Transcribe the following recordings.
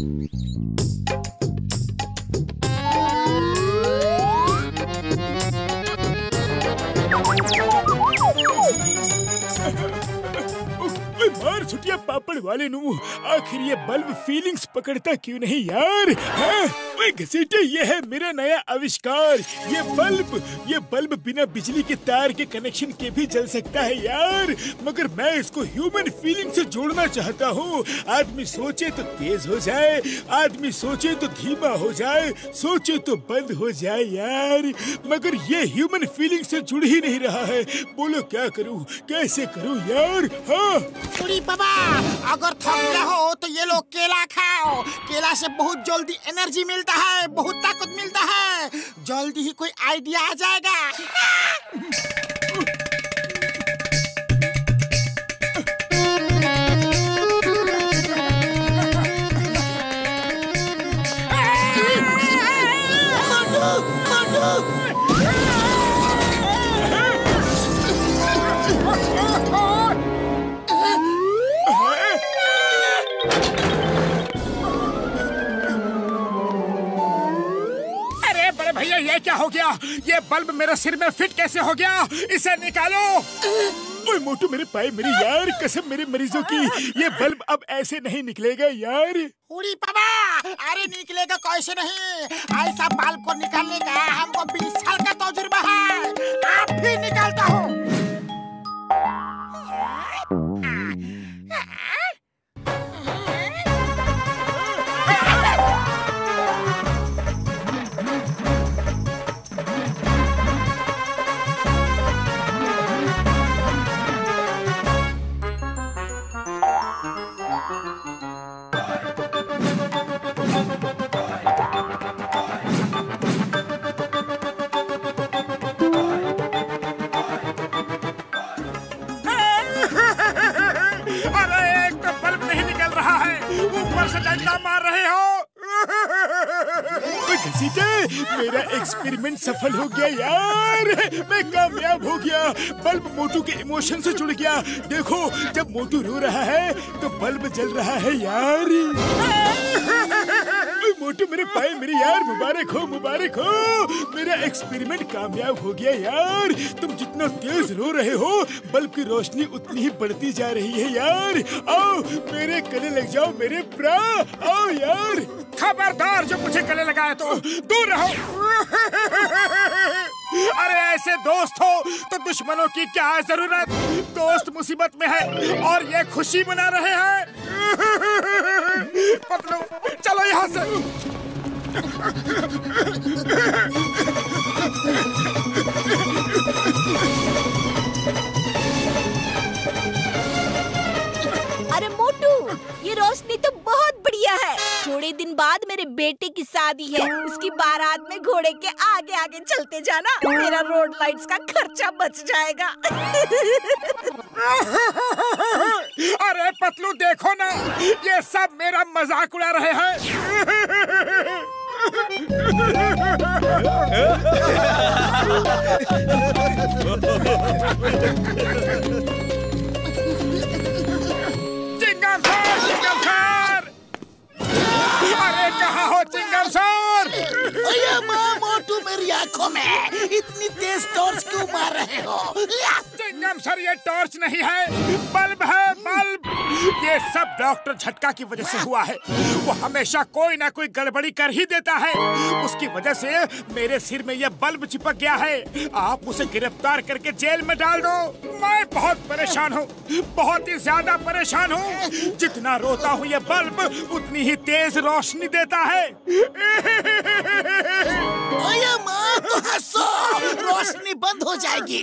बीमार छुटिया पापड़ वाले नू आखिर ये बल्ब फीलिंग्स पकड़ता क्यों नहीं यार? हाँ? घसीटे ये है मेरा नया आविष्कार, ये बल्ब बिना बिजली के तार के कनेक्शन के भी जल सकता है यार, मगर मैं इसको ह्यूमन फीलिंग से जोड़ना चाहता हूँ। आदमी सोचे तो तेज हो जाए, आदमी सोचे तो धीमा हो जाए, सोचे तो बंद हो जाए यार, मगर ये ह्यूमन फीलिंग से जुड़ ही नहीं रहा है। बोलो क्या करूँ, कैसे करूँ यार? हाँ बाबा, अगर थक रहो तो ये लो केला खाओ, केला से बहुत जल्दी एनर्जी मिलता है, बहुत ताकत मिलता है, जल्दी ही कोई आइडिया आ जाएगा। भैया ये क्या हो गया? ये बल्ब मेरे सिर में फिट कैसे हो गया? इसे निकालो। ओए मोटू मेरे पाए मेरी यार, कसम मेरे मरीजों की, ये बल्ब अब ऐसे नहीं निकलेगा यार। उड़ी बाबा, अरे निकलेगा कैसे नहीं? ऐसा बल्ब को निकालने का हमको 20 साल का तजुर्बा है, आप भी निकालता हो। मेरा एक्सपेरिमेंट सफल हो गया यार, मैं कामयाब हो गया। बल्ब मोटू के इमोशन से जुड़ गया। देखो जब मोटू रो रहा है तो बल्ब जल रहा है यार। मोटू मेरे पाए मेरी यार, मुबारक हो, मुबारक हो, मेरा एक्सपेरिमेंट कामयाब हो गया यार। तुम जितना तेज रो रहे हो बल्ब की रोशनी उतनी ही बढ़ती जा रही है यार। आओ मेरे गले लग जाओ मेरे प्रा, आओ यार। खबरदार जो मुझे गले लगाया तो दूर रहो। अरे ऐसे दोस्त हो तो दुश्मनों की क्या जरूरत? दोस्त मुसीबत में है और ये खुशी मना रहे हैं। पतलू चलो यहाँ से। अरे मोटू ये रोशनी तो बहुत बढ़िया है। थोड़े दिन बाद मेरे बेटे की शादी है, उसकी बारात में घोड़े के आगे आगे चलते जाना, मेरा रोड लाइट्स का खर्चा बच जाएगा। अरे पतलू देखो ना, ये सब मेरा मजाक उड़ा रहे हैं। अरे कहाँ हो चिंगम सर? अरे माँ मोटू मेरी आँखों में इतनी तेज टॉर्च क्यों मार रहे हो? चिंगम सर ये टॉर्च नहीं है, बल्ब है, बल्ब। ये सब डॉक्टर झटका की वजह से हुआ है, वो हमेशा कोई ना कोई गड़बड़ी कर ही देता है। उसकी वजह से मेरे सिर में ये बल्ब चिपक गया है। आप उसे गिरफ्तार करके जेल में डाल दो। मैं बहुत परेशान हूँ, बहुत ही ज्यादा परेशान हूँ। जितना रोता हूँ ये बल्ब उतनी ही तेज रोशनी देता है। ओए माँ तो हंसो, रोशनी बंद हो जाएगी।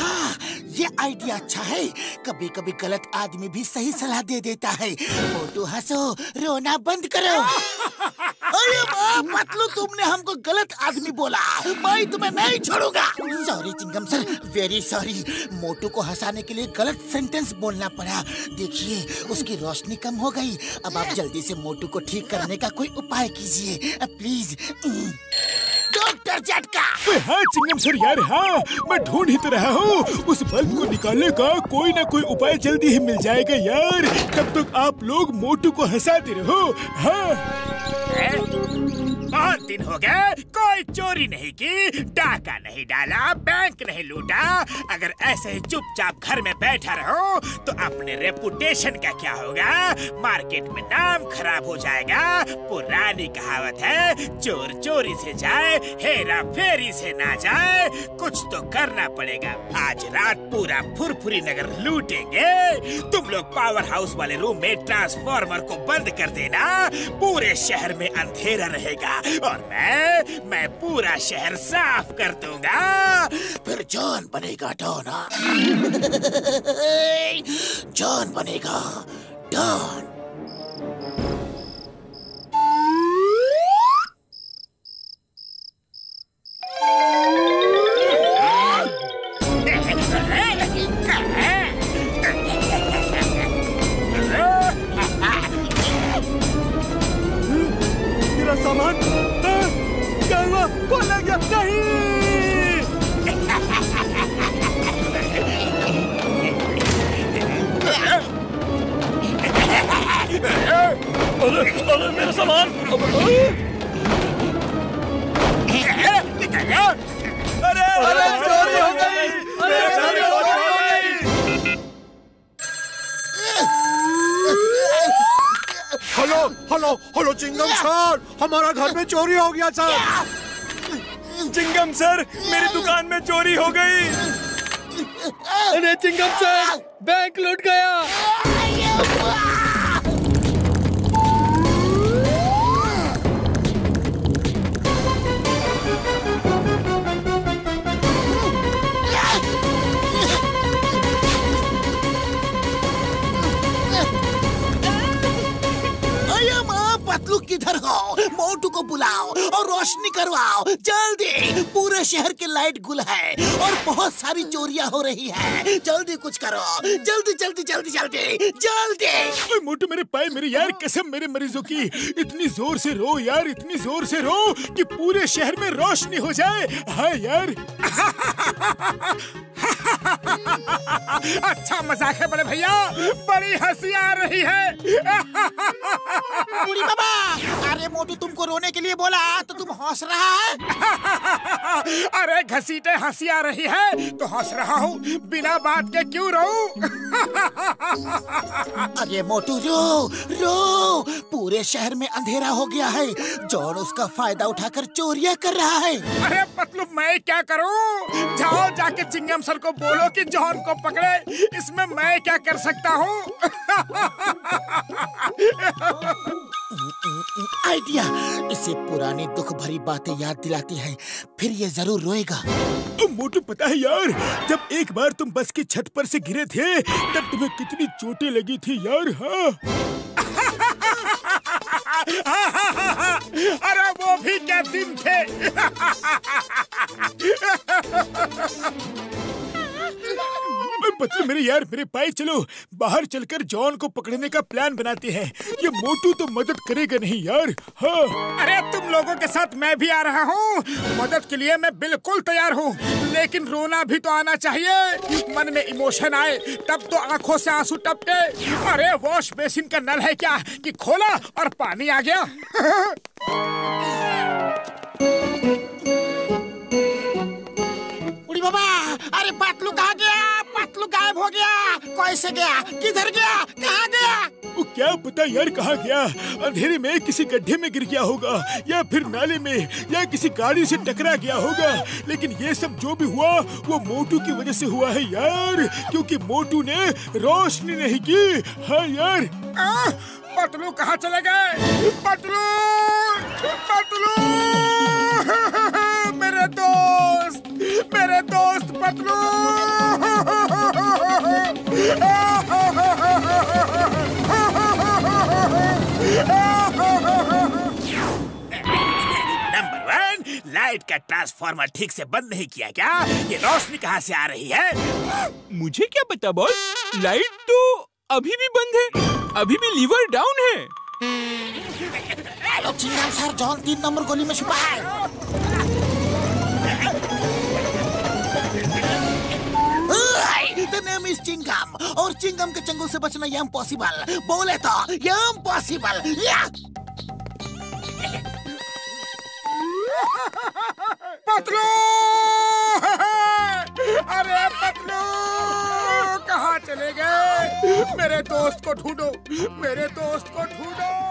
हाँ, ये आइडिया अच्छा है, कभी कभी गलत आदमी भी सही सलाह दे देता है। मोटू हंसो, रोना बंद करो। अरे माँ पतलू तुमने हमको गलत आदमी बोला, मैं तुम्हें नहीं छोड़ूंगा। Sorry Chingam sir, very sorry. Motu को हंसाने के लिए गलत सेंटेंस बोलना पड़ा। देखिए उसकी रोशनी कम हो गई, अब आप जल्दी से मोटू को ठीक करने का कोई उपाय कीजिए प्लीज। डॉक्टर झटका। हाँ चिंगम सर यार, हाँ मैं ढूंढ ही तो रहा हूँ। उस बल्ब को निकालने का कोई ना कोई उपाय जल्दी ही मिल जाएगा यार। तब तक आप लोग मोटू को हंसाते रहो। हाँ बहुत दिन हो गए, कोई चोरी नहीं की, डाका नहीं डाला, बैंक नहीं लूटा। अगर ऐसे ही चुपचाप घर में बैठा रहो तो अपने रेपुटेशन का क्या होगा? मार्केट में नाम खराब हो जाएगा। पुरानी कहावत है, चोर चोरी से जाए, हेरा फेरी से ना जाए। कुछ तो करना पड़ेगा। आज रात पूरा फुरफुरी नगर लूटेंगे। तुम लोग पावर हाउस वाले रूम में ट्रांसफार्मर को बंद कर देना। पूरे शहर में अंधेरा रहेगा और मैं पूरा शहर साफ कर दूंगा। फिर जॉन बनेगा डॉना। जॉन बनेगा डॉन। हमारा घर में चोरी हो गया सर। चिंगम सर मेरी दुकान में चोरी हो गई। अरे चिंगम सर बैंक लूट गया। पतलू किधर हो? मोटू को बुलाओ और रोशनी करवाओ जल्दी। पूरे शहर की लाइट गुल है और बहुत सारी चोरियां हो रही है। जल्दी कुछ करो, जल्दी जल्दी जल्दी जल्दी जल्दी। मोटू मेरे पाए मेरे यार, कसम मेरे मरीजों की। इतनी जोर से रो यार, इतनी जोर से रो कि पूरे शहर में रोशनी हो जाए। हाँ यार। अच्छा मजाक है बड़े भैया, बड़ी हंसी आ रही है। बूढ़ी बाबा, अरे मोटू तुमको रोने के लिए बोला तो तुम हंस रहा है। अरे घसीटे हंसी आ रही है तो हंस रहा हूँ, बिना बात के क्यों रोऊं? अरे मोटू रो रो, पूरे शहर में अंधेरा हो गया है। जॉन उसका फायदा उठाकर चोरियां कर रहा है। अरे पतलू मैं क्या करूँ? जाओ जाके चिंगम सर को बोलो कि जॉन को पकड़े, इसमें मैं क्या कर सकता हूँ? आइडिया, इसे पुरानी दुख भरी बातें याद दिलाती हैं, फिर ये जरूर रोएगा। मोटू पता है यार, जब एक बार तुम बस की छत पर से गिरे थे तब तुम्हें कितनी चोटें लगी थी यार। हाँ। अरे वो भी क्या दिन थे। पतलू मेरे यार मेरे पाए, चलो बाहर चलकर जॉन को पकड़ने का प्लान बनाते हैं। ये मोटू तो मदद करेगा नहीं यार। हाँ। अरे तुम लोगों के साथ मैं भी आ रहा हूँ, मदद के लिए मैं बिल्कुल तैयार हूँ, लेकिन रोना भी तो आना चाहिए। मन में इमोशन आए तब तो आंखों से आंसू टपके। अरे वॉश बेसिन का नल है क्या कि खोला और पानी आ गया? अरे पतलू कहाँ गया? पतलू गायब हो गया। कैसे गया? किधर गया? कहाँ गया? वो क्या पता यार कहाँ गया। अंधेरे में किसी गड्ढे में गिर गया होगा या फिर नाले में या किसी गाड़ी से टकरा गया होगा। लेकिन ये सब जो भी हुआ वो मोटू की वजह से हुआ है यार, क्योंकि मोटू ने रोशनी नहीं की। हाँ यार। पतलू कहाँ चले गए? पतलू पतलू मेरे दोस्त पतलू। नंबर 1, लाइट का ट्रांसफार्मर ठीक से बंद नहीं किया क्या? ये रोशनी कहाँ से आ रही है? मुझे क्या पता बॉस, लाइट तो अभी भी बंद है, अभी भी लीवर डाउन है। सर जॉन 3 नंबर गली में छुपा है। The name is Chingam. और चिंगम के चंगुल से बचना ये इम्पॉसिबल. बोले तो ये इम्पॉसिबल. पतलू, अरे पतलू कहाँ चले गए? मेरे दोस्त को ढूंढो, मेरे दोस्त को ढूंढो.